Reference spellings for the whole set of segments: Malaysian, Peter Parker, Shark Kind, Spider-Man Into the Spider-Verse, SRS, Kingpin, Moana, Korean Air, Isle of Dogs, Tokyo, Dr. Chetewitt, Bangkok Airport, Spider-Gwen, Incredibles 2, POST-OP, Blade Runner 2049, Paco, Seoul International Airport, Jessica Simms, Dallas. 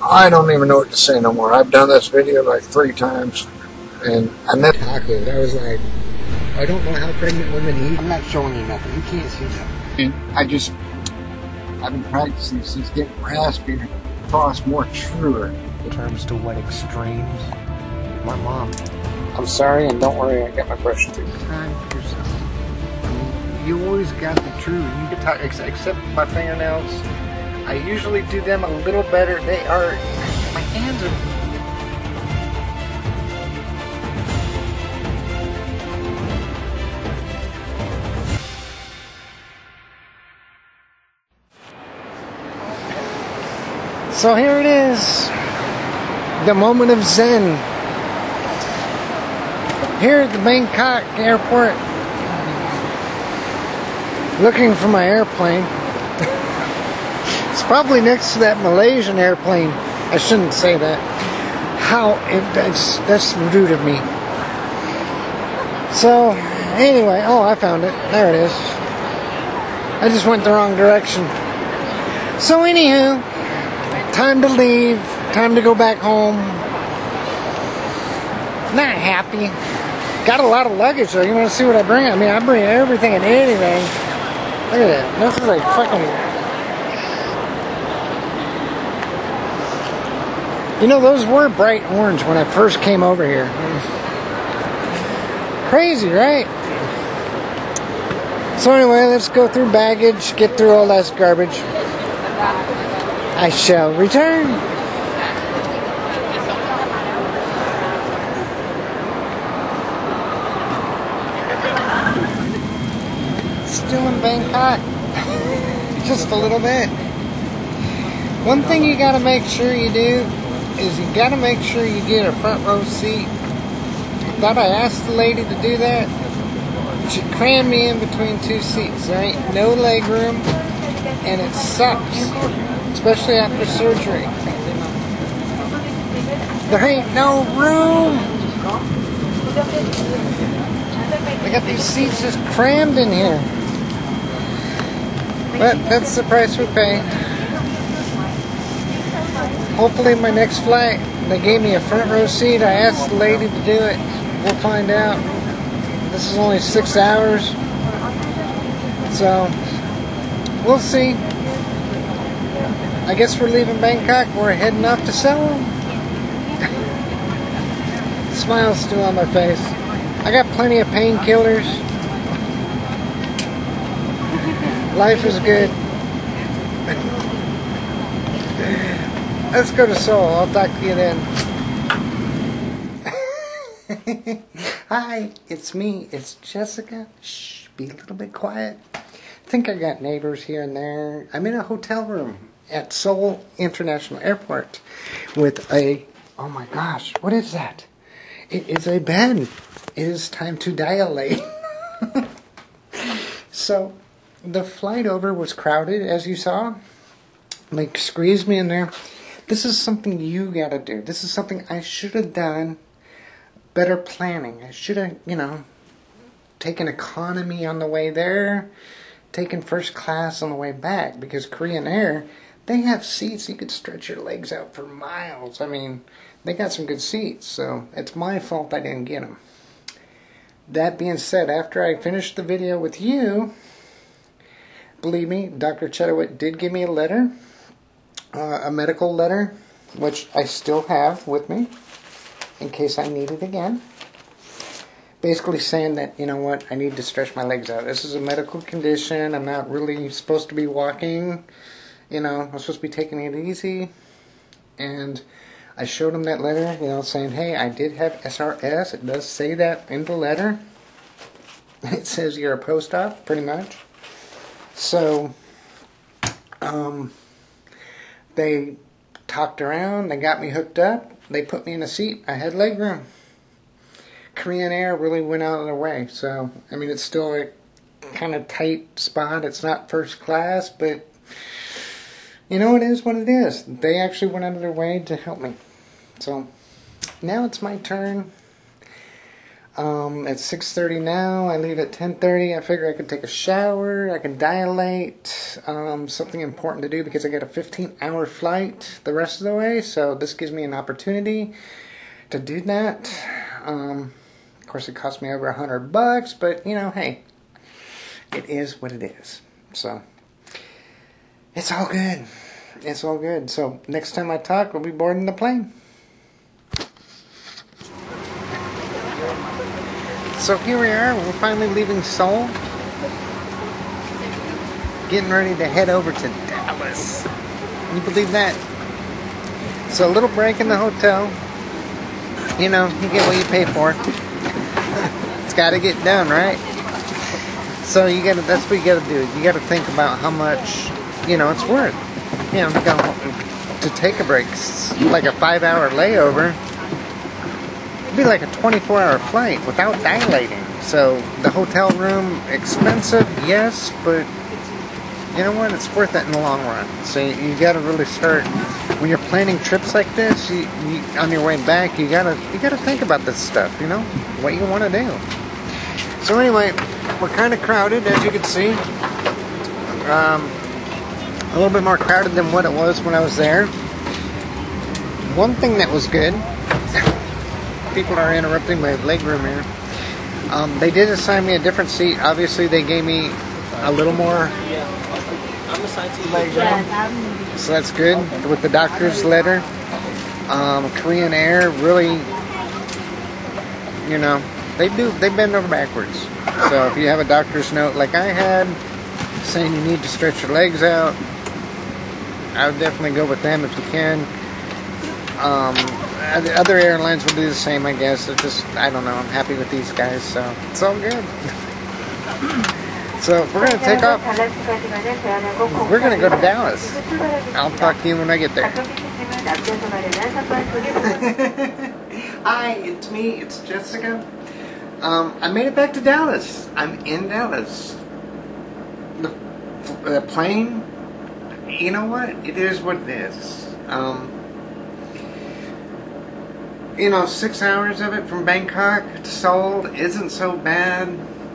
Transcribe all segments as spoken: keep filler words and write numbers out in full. I don't even know what to say no more. I've done this video like three times, and I met Paco. I was like, I don't know how pregnant women eat. I'm not showing you nothing. You can't see that. And I just, I've been practicing since getting raspy and across more truer. In terms to what extremes? My mom. I'm sorry, and don't worry, I got my brush tooth. Time for yourself. I mean, you always got the truth. You can talk, except my fingernails. I usually do them a little better. They are, my hands are. So here it is, the moment of zen. Here at the Bangkok Airport, looking for my airplane. It's probably next to that Malaysian airplane. I shouldn't say that. How, it, that's, that's rude of me. So, anyway, oh, I found it. There it is. I just went the wrong direction. So, anywho. Time to leave, time to go back home. Not happy. Got a lot of luggage though. You want to see what I bring? I mean, I bring everything and anything. Look at that. Nothing like fucking. You know, those were bright orange when I first came over here. Crazy, right? So, anyway, let's go through baggage, get through all that garbage. I shall return. Still in Bangkok. Just a little bit. One thing you gotta make sure you do is you gotta make sure you get a front row seat. I thought I asked the lady to do that. She crammed me in between two seats. There ain't no leg room, and it sucks. Especially after surgery. There ain't no room! They got these seats just crammed in here. But that's the price we pay. Hopefully my next flight, they gave me a front row seat. I asked the lady to do it. We'll find out. This is only six hours. So, we'll see. I guess we're leaving Bangkok. We're heading off to Seoul. Smile's still on my face. I got plenty of painkillers. Life is good. Let's go to Seoul. I'll talk to you then. Hi, it's me. It's Jessica. Shh, be a little bit quiet. I think I got neighbors here and there. I'm in a hotel room at Seoul International Airport with a, oh my gosh, what is that? It is a bed. It is time to dilate. So, the flight over was crowded, as you saw. Like, squeezed me in there. This is something you gotta do. This is something I should have done better planning. I should have, you know, taken economy on the way there, taken first class on the way back, because Korean Air, they have seats you could stretch your legs out for miles. I mean, they got some good seats, so it's my fault I didn't get them. That being said, after I finished the video with you, believe me, Doctor Chetewitt did give me a letter, uh, a medical letter, which I still have with me in case I need it again. Basically saying that, you know what, I need to stretch my legs out. This is a medical condition. I'm not really supposed to be walking. You know, I'm supposed to be taking it easy. And I showed him that letter, you know, saying, hey, I did have S R S. It does say that in the letter. It says you're a post-op, pretty much. So, um, they talked around. They got me hooked up. They put me in a seat. I had leg room. Korean Air really went out of their way, so, I mean, it's still a kind of tight spot. It's not first class, but, you know, it is what it is. They actually went out of their way to help me. So, now it's my turn. Um, it's six thirty now. I leave at ten thirty. I figure I could take a shower. I can dilate. Um, something important to do because I got a fifteen hour flight the rest of the way. So this gives me an opportunity to do that. Um, of course, it cost me over a hundred bucks, but you know, hey, it is what it is. So it's all good. It's all good. So next time I talk, we'll be boarding the plane. So here we are, we're finally leaving Seoul, getting ready to head over to Dallas. Can you believe that? So a little break in the hotel, you know, you get what you pay for. It's got to get done, right? So you got to, that's what you got to do, you got to think about how much, you know, it's worth. You know, to, to take a break, like a five hour layover. Be like a twenty-four hour flight without dilating. So the hotel room, expensive, yes, but you know what, it's worth it in the long run. So you, you got to really start when you're planning trips like this. You, you on your way back, you gotta you gotta think about this stuff. You know what you want to do. So anyway, we're kind of crowded, as you can see. Um, a little bit more crowded than what it was when I was there. One thing that was good. People are interrupting my legroom here. Um, they did assign me a different seat. Obviously, they gave me a little more legroom, so that's good. With the doctor's letter, um, Korean Air really, you know, they do. They bend over backwards. So if you have a doctor's note like I had, saying you need to stretch your legs out, I would definitely go with them if you can. Um, other airlines will do the same, I guess. It's just, I don't know, I'm happy with these guys, so it's all good. So we're going to take off. We're going to go to Dallas. I'll talk to you when I get there. Hi, it's me, it's Jessica. Um, I made it back to Dallas. I'm in Dallas. The, the plane, you know what? It is what it is. Um... You know, six hours of it from Bangkok to Seoul isn't so bad.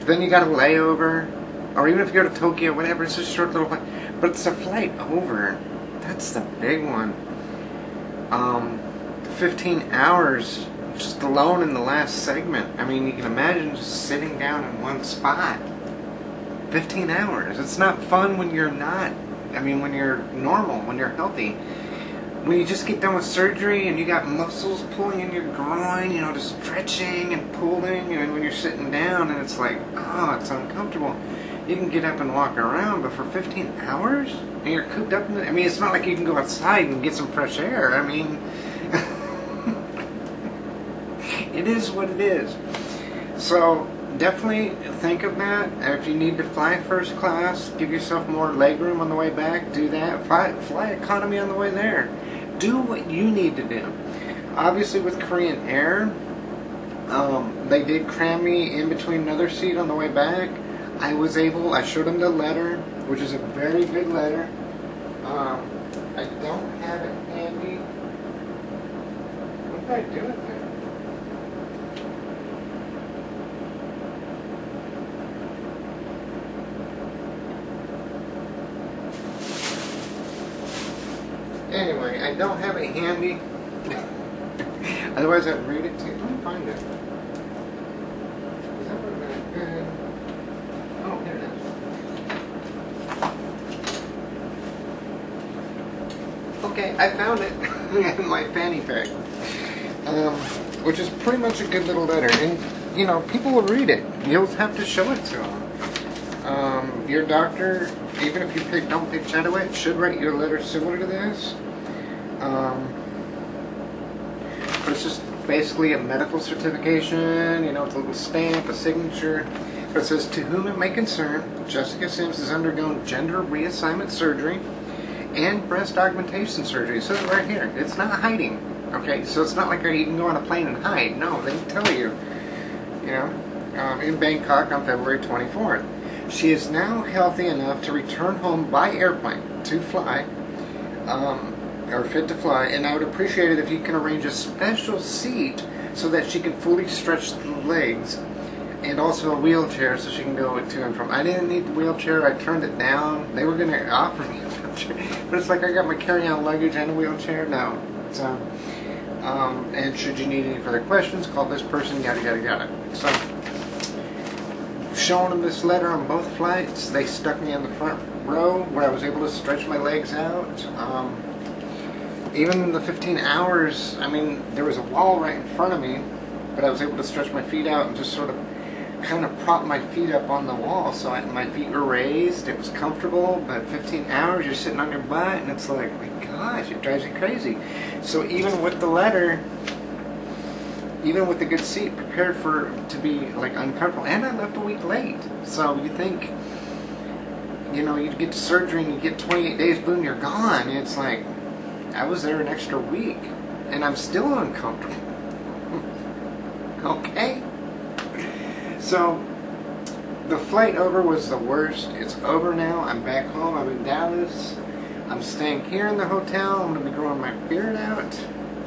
Then you got a layover, or even if you go to Tokyo, whatever. It's just a short little flight, but it's a flight over. That's the big one. Um, fifteen hours just alone in the last segment. I mean, you can imagine just sitting down in one spot. fifteen hours. It's not fun when you're not. I mean, when you're normal, when you're healthy. When you just get done with surgery and you got muscles pulling in your groin, you know, just stretching and pulling, you know, when you're sitting down and it's like, oh, it's uncomfortable. You can get up and walk around, but for fifteen hours? And you're cooped up in the, I mean, it's not like you can go outside and get some fresh air. I mean, it is what it is. So, definitely think of that. If you need to fly first class, give yourself more legroom on the way back, do that. Fly, fly economy on the way there. Do what you need to do. Obviously with Korean Air, um, they did cram me in between another seat on the way back. I was able, I showed them the letter, which is a very good letter. Um, I don't have it handy. What did I do with it? Anyway, I don't have it handy. Otherwise, I'd read it to you. Let me find it. Is that what I'm good? Oh, here it is. Okay, I found it in my fanny pack, um, which is pretty much a good little letter. And you know, people will read it. You'll have to show it to them. Um, your doctor, even if you pick, don't pick Chetewitt, should write you a letter similar to this. Um, but it's just basically a medical certification, you know, with a little stamp, a signature. But it says, to whom it may concern, Jessica Simms has undergone gender reassignment surgery and breast augmentation surgery. So it's right here. It's not hiding. Okay, so it's not like you can go on a plane and hide. No, they tell you. You know, um, in Bangkok on February twenty-fourth. She is now healthy enough to return home by airplane to fly. Um, or fit to fly, and I would appreciate it if you can arrange a special seat so that she can fully stretch the legs, and also a wheelchair so she can go to and from. I didn't need the wheelchair, I turned it down. They were going to offer me a wheelchair, but it's like I got my carry-on luggage and a wheelchair now. So, um, and should you need any further questions, call this person, yada yada yada. So, showing them this letter on both flights, they stuck me in the front row where I was able to stretch my legs out. Um, even the fifteen hours, I mean, there was a wall right in front of me, but I was able to stretch my feet out and just sort of kind of prop my feet up on the wall, so I, my feet were raised. It was comfortable, but fifteen hours, you're sitting on your butt, and it's like, my gosh, it drives you crazy. So even with the letter, even with a good seat, prepared for to be like uncomfortable, and I left a week late. So you think, you know, you get to surgery and you get twenty-eight days, boom, you're gone. It's like, I was there an extra week, and I'm still uncomfortable. Okay. So, the flight over was the worst. It's over now. I'm back home. I'm in Dallas. I'm staying here in the hotel. I'm going to be growing my beard out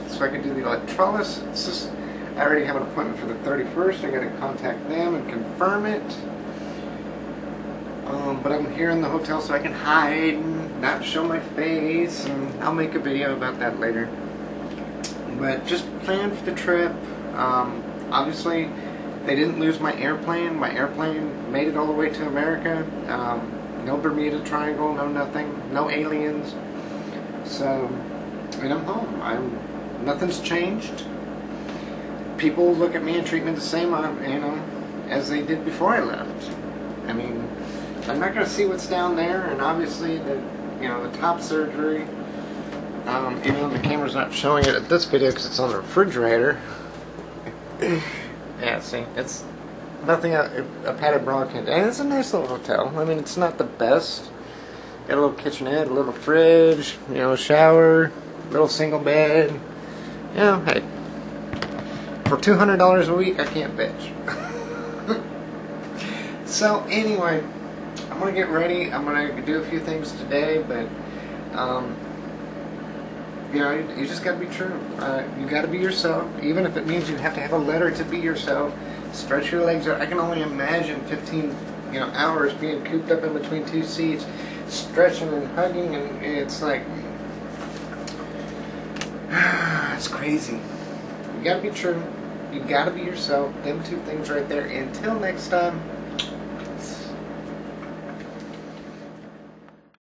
so I can do the electrolysis. I already have an appointment for the thirty-first. I got to contact them and confirm it. Um, but I'm here in the hotel so I can hide and not show my face. And I'll make a video about that later. But just plan for the trip. Um, obviously, they didn't lose my airplane. My airplane made it all the way to America. Um, no Bermuda Triangle, no nothing, no aliens. So, and I'm home. I'm, nothing's changed. People look at me and treat me the same, you know, as they did before I left. I mean, I'm not going to see what's down there, and obviously, the, you know, the top surgery. Um, even though the camera's not showing it at this video because it's on the refrigerator. Yeah, see, it's nothing a, a padded bra can do. And it's a nice little hotel. I mean, it's not the best. Got a little kitchenette, a little fridge, you know, shower, little single bed. You know, hey, for two hundred dollars a week, I can't bitch. So, anyway, I'm going to get ready. I'm going to do a few things today, but, um... you know, you, you just got to be true. Uh, you got to be yourself, even if it means you have to have a letter to be yourself. Stretch your legs out. I can only imagine fifteen, you know, hours being cooped up in between two seats, stretching and hugging, and it's like, it's crazy. You got to be true. You got to be yourself. Them two things right there. Until next time.